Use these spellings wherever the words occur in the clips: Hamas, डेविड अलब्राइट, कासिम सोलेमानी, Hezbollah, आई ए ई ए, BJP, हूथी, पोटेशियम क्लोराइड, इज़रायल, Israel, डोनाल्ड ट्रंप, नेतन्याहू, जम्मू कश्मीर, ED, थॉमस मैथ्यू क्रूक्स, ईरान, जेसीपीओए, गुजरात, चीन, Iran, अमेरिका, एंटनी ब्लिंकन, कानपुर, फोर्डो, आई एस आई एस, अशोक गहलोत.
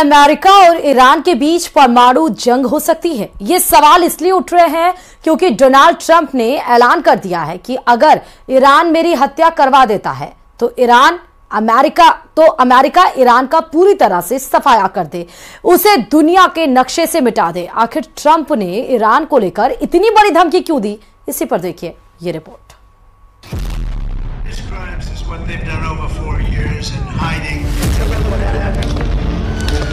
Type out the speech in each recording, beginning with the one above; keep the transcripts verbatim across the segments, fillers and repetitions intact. अमेरिका और ईरान के बीच परमाणु जंग हो सकती है। ये सवाल इसलिए उठ रहे हैं क्योंकि डोनाल्ड ट्रंप ने ऐलान कर दिया है कि अगर ईरान मेरी हत्या करवा देता है तो ईरान अमेरिका तो अमेरिका ईरान का पूरी तरह से सफाया कर दे, उसे दुनिया के नक्शे से मिटा दे। आखिर ट्रंप ने ईरान को लेकर इतनी बड़ी धमकी क्यों दी, इसी पर देखिए ये रिपोर्ट।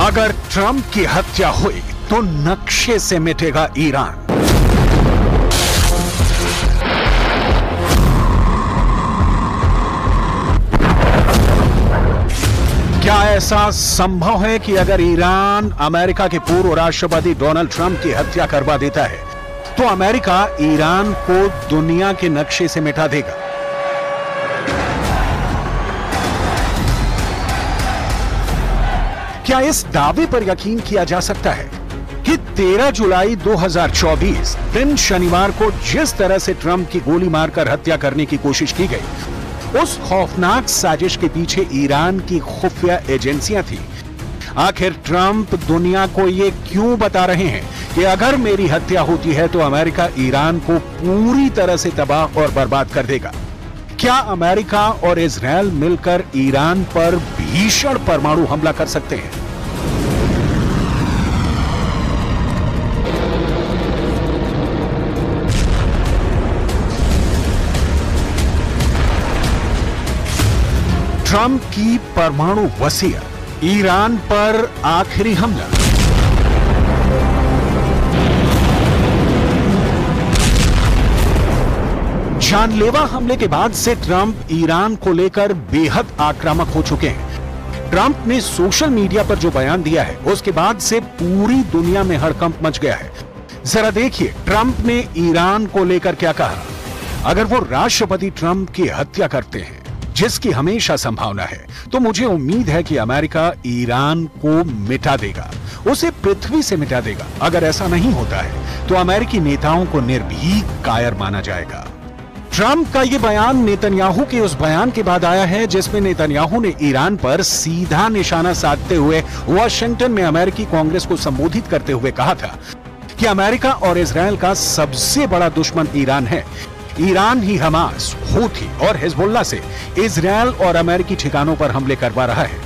अगर ट्रंप की हत्या हुई तो नक्शे से मिटेगा ईरान। क्या ऐसा संभव है कि अगर ईरान अमेरिका के पूर्व राष्ट्रपति डोनाल्ड ट्रंप की हत्या करवा देता है तो अमेरिका ईरान को दुनिया के नक्शे से मिटा देगा? क्या इस दावे पर यकीन किया जा सकता है कि तेरह जुलाई दो हजार चौबीस दिन शनिवार को जिस तरह से ट्रंप की गोली मारकर हत्या करने की कोशिश की गई, उस खौफनाक साजिश के पीछे ईरान की खुफिया एजेंसियां थी? आखिर ट्रंप दुनिया को ये क्यों बता रहे हैं कि अगर मेरी हत्या होती है तो अमेरिका ईरान को पूरी तरह से तबाह और बर्बाद कर देगा? क्या अमेरिका और इजरायल मिलकर ईरान पर भीषण परमाणु हमला कर सकते हैं? ट्रंप की परमाणु वसीयत, ईरान पर आखिरी हमला। जानलेवा हमले के बाद से ट्रंप ईरान को लेकर बेहद आक्रामक हो चुके हैं। ट्रंप ने सोशल मीडिया पर जो बयान दिया है उसके बाद से पूरी दुनिया में हड़कंप मच गया है। जरा देखिए ट्रंप ने ईरान को लेकर क्या कहा। अगर वो राष्ट्रपति ट्रंप की हत्या करते हैं, जिसकी हमेशा संभावना है, तो मुझे उम्मीद है कि अमेरिका ईरान को मिटा देगा, उसे पृथ्वी से मिटा देगा। अगर ऐसा नहीं होता है तो अमेरिकी नेताओं को निर्भीक कायर माना जाएगा। ट्रंप का ये बयान नेतन्याहू के उस बयान के बाद आया है जिसमें नेतन्याहू ने ईरान पर सीधा निशाना साधते हुए वॉशिंगटन में अमेरिकी कांग्रेस को संबोधित करते हुए कहा था कि अमेरिका और इजरायल का सबसे बड़ा दुश्मन ईरान है। ईरान ही हमास, हूथी और हिजबुल्लाह से इजरायल और अमेरिकी ठिकानों पर हमले करवा रहा है।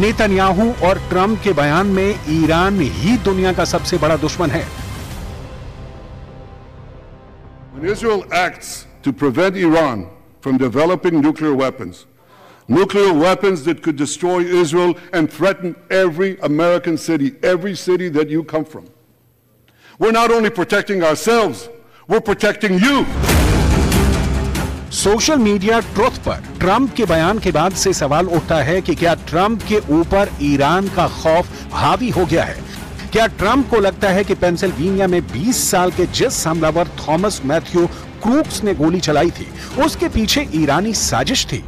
नेतन्याहू और ट्रंप के बयान में ईरान ही दुनिया का सबसे बड़ा दुश्मन है। To prevent Iran from developing nuclear weapons, nuclear weapons that could destroy Israel and threaten every American city, every city that you come from. We're not only protecting ourselves, we're protecting you. Social media Truth पर Trump के बयान के बाद से सवाल उठता है कि क्या ट्रंप के ऊपर ईरान का खौफ हावी हो गया है? क्या ट्रंप को लगता है कि पेंसिल्वेनिया में बीस साल के जिस हमलावर थॉमस मैथ्यू क्रूक्स ने गोली चलाई थी उसके पीछे ईरानी साजिश थी?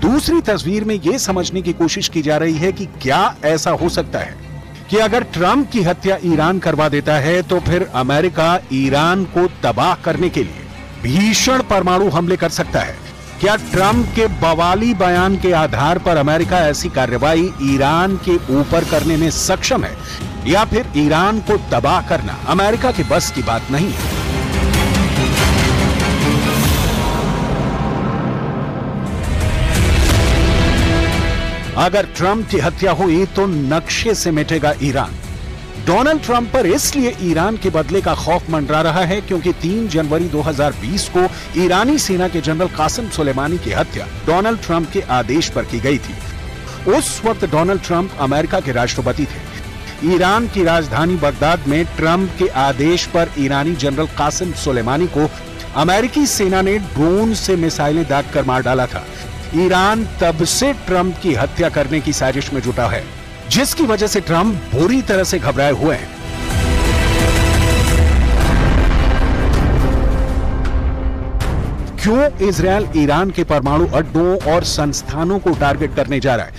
दूसरी तस्वीर में यह समझने की कोशिश की जा रही है कि क्या ऐसा हो सकता है कि अगर ट्रंप की हत्या ईरान करवा देता है तो फिर अमेरिका ईरान को तबाह करने के लिए भीषण परमाणु हमले कर सकता है? क्या ट्रंप के बवाली बयान के आधार पर अमेरिका ऐसी कार्रवाई ईरान के ऊपर करने में सक्षम है, या फिर ईरान को तबाह करना अमेरिका के बस की बात नहीं है? अगर ट्रंप की हत्या हुई तो नक्शे से मिटेगा ईरान। डोनाल्ड ट्रंप पर इसलिए ईरान के बदले का खौफ मंडरा रहा है क्योंकि तीन जनवरी दो हजार बीस को ईरानी सेना के जनरल कासिम सोलेमानी की हत्या डोनाल्ड ट्रंप के आदेश पर की गई थी। उस वक्त डोनाल्ड ट्रंप अमेरिका के राष्ट्रपति थे। ईरान की राजधानी बगदाद में ट्रंप के आदेश पर ईरानी जनरल कासिम सोलेमानी को अमेरिकी सेना ने ड्रोन से मिसाइलें दागकर मार डाला था। ईरान तब से ट्रंप की हत्या करने की साजिश में जुटा है, जिसकी वजह से ट्रंप बुरी तरह से घबराए हुए हैं। क्यों इजराइल ईरान के परमाणु अड्डों और संस्थानों को टारगेट करने जा रहा है?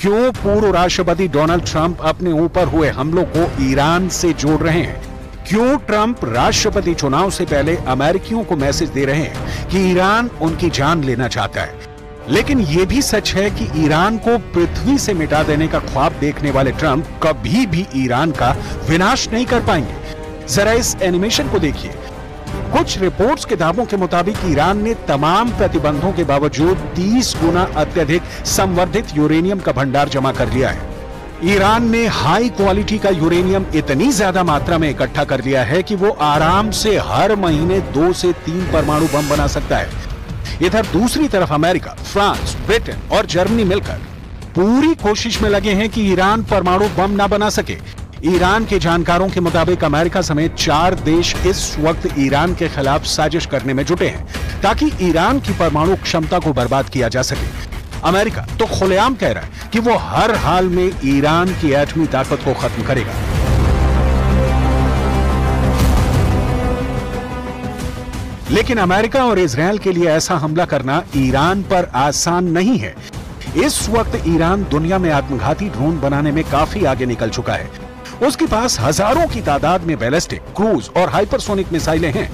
क्यों पूर्व राष्ट्रपति डोनाल्ड ट्रंप अपने ऊपर हुए हमलों को ईरान से जोड़ रहे हैं? क्यों ट्रंप राष्ट्रपति चुनाव से पहले अमेरिकियों को मैसेज दे रहे हैं कि ईरान उनकी जान लेना चाहता है? लेकिन यह भी सच है कि ईरान को पृथ्वी से मिटा देने का ख्वाब देखने वाले ट्रंप कभी भी ईरान का विनाश नहीं कर पाएंगे। जरा इस एनिमेशन को देखिए। कुछ रिपोर्ट्स के दावों के मुताबिक ईरान ने तमाम प्रतिबंधों के बावजूद तीस गुना अत्यधिक संवर्धित यूरेनियम का भंडार जमा कर लिया है। ईरान ने हाई क्वालिटी का यूरेनियम इतनी ज्यादा मात्रा में इकट्ठा कर लिया है कि वो आराम से हर महीने दो से तीन परमाणु बम बना सकता है। इधर दूसरी तरफ अमेरिका, फ्रांस, ब्रिटेन और जर्मनी मिलकर पूरी कोशिश में लगे हैं कि ईरान परमाणु बम ना बना सके। ईरान के जानकारों के मुताबिक अमेरिका समेत चार देश इस वक्त ईरान के खिलाफ साजिश करने में जुटे हैं ताकि ईरान की परमाणु क्षमता को बर्बाद किया जा सके। अमेरिका तो खुलेआम कह रहा है कि वो हर हाल में ईरान की एटमी ताकत को खत्म करेगा। लेकिन अमेरिका और इजराइल के लिए ऐसा हमला करना ईरान पर आसान नहीं है। इस वक्त ईरान दुनिया में आत्मघाती ड्रोन बनाने में काफी आगे निकल चुका है। उसके पास हजारों की तादाद में बैलिस्टिक, क्रूज और हाइपरसोनिक मिसाइलें हैं,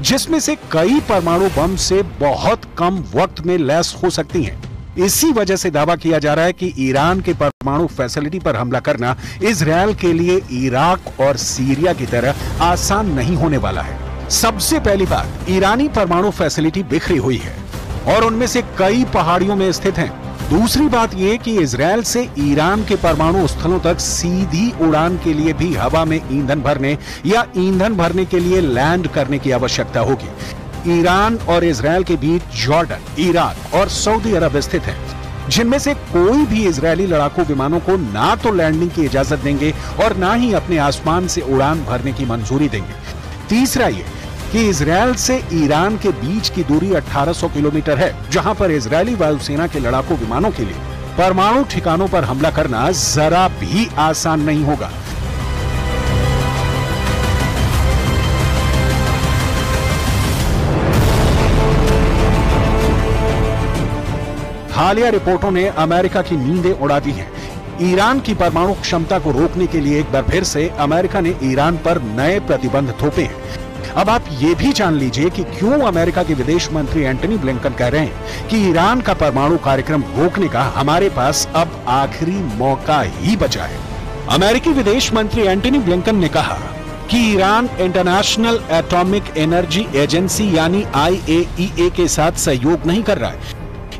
जिसमें से कई परमाणु बम से बहुत कम वक्त में लैस हो सकती हैं। इसी वजह से दावा किया जा रहा है कि ईरान के परमाणु फैसिलिटी पर हमला करना इजराइल के लिए इराक और सीरिया की तरह आसान नहीं होने वाला है। सबसे पहली बात, ईरानी परमाणु फैसिलिटी बिखरी हुई है और उनमें से कई पहाड़ियों में स्थित हैं। दूसरी बात यह कि इजराइल से ईरान के परमाणु स्थलों तक सीधी उड़ान के लिए भी हवा में ईंधन भरने या ईंधन भरने के लिए लैंड करने की आवश्यकता होगी। ईरान और इजराइल के बीच जॉर्डन, इराक और सऊदी अरब स्थित है, जिनमें से कोई भी इजरायली लड़ाकू विमानों को ना तो लैंडिंग की इजाजत देंगे और ना ही अपने आसमान से उड़ान भरने की मंजूरी देंगे। तीसरा ये कि इजराइल से ईरान के बीच की दूरी अठारह सौ किलोमीटर है, जहां पर इजरायली वायुसेना के लड़ाकू विमानों के लिए परमाणु ठिकानों पर हमला करना जरा भी आसान नहीं होगा। हालिया रिपोर्टों ने अमेरिका की नींदें उड़ा दी हैं। ईरान की परमाणु क्षमता को रोकने के लिए एक बार फिर से अमेरिका ने ईरान पर नए प्रतिबंध थोपे हैं। अब आप ये भी जान लीजिए कि क्यों अमेरिका के विदेश मंत्री एंटनी ब्लिंकन कह रहे हैं कि ईरान का परमाणु कार्यक्रम रोकने का हमारे पास अब आखिरी मौका ही बचा है। अमेरिकी विदेश मंत्री एंटनी ब्लिंकन ने कहा कि ईरान international atomic energy agency यानी आई ए ई ए के साथ सहयोग नहीं कर रहा है।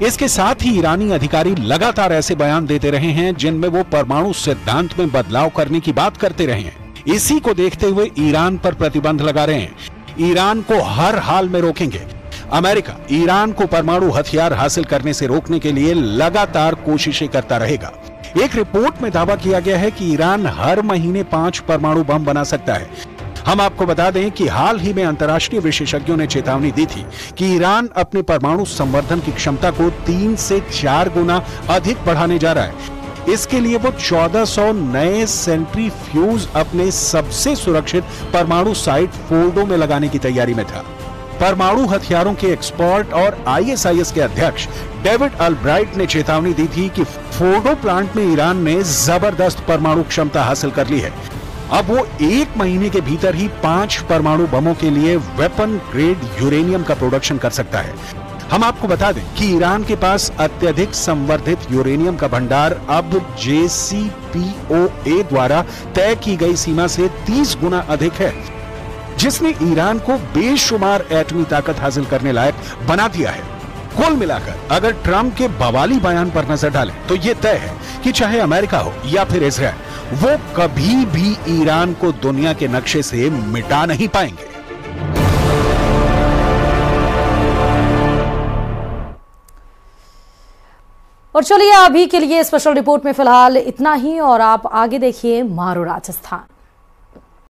इसके साथ ही ईरानी अधिकारी लगातार ऐसे बयान देते रहे हैं जिनमें वो परमाणु सिद्धांत में बदलाव करने की बात करते रहे हैं। इसी को देखते हुए ईरान पर प्रतिबंध लगा रहे हैं। ईरान को हर हाल में रोकेंगे। अमेरिका ईरान को परमाणु हथियार हासिल करने से रोकने के लिए लगातार कोशिशें करता रहेगा। एक रिपोर्ट में दावा किया गया है कि ईरान हर महीने पांच परमाणु बम बना सकता है। हम आपको बता दें कि हाल ही में अंतर्राष्ट्रीय विशेषज्ञों ने चेतावनी दी थी कि ईरान अपने परमाणु संवर्धन की क्षमता को तीन से चार गुना अधिक बढ़ाने जा रहा है। इसके लिए वो चौदह सौ नए सेंट्रीफ्यूज अपने सबसे सुरक्षित परमाणु साइट फोर्डो में लगाने की तैयारी में था। परमाणु हथियारों के एक्सपर्ट और आई एस आई एस के अध्यक्ष डेविड अलब्राइट ने चेतावनी दी थी कि फोर्डो प्लांट में ईरान ने जबरदस्त परमाणु क्षमता हासिल कर ली है। अब वो एक महीने के भीतर ही पांच परमाणु बमों के लिए वेपन ग्रेड यूरेनियम का प्रोडक्शन कर सकता है। हम आपको बता दें कि ईरान के पास अत्यधिक संवर्धित यूरेनियम का भंडार अब जे सी पी ओ ए द्वारा तय की गई सीमा से तीस गुना अधिक है, जिसने ईरान को बेशुमार एटमी ताकत हासिल करने लायक बना दिया है। कुल मिलाकर अगर ट्रंप के बवाली बयान पर नजर डालें तो यह तय है कि चाहे अमेरिका हो या फिर इजराइल, वो कभी भी ईरान को दुनिया के नक्शे से मिटा नहीं पाएंगे। और चलिए अभी के लिए स्पेशल रिपोर्ट में फिलहाल इतना ही, और आप आगे देखिए मारो राजस्थान।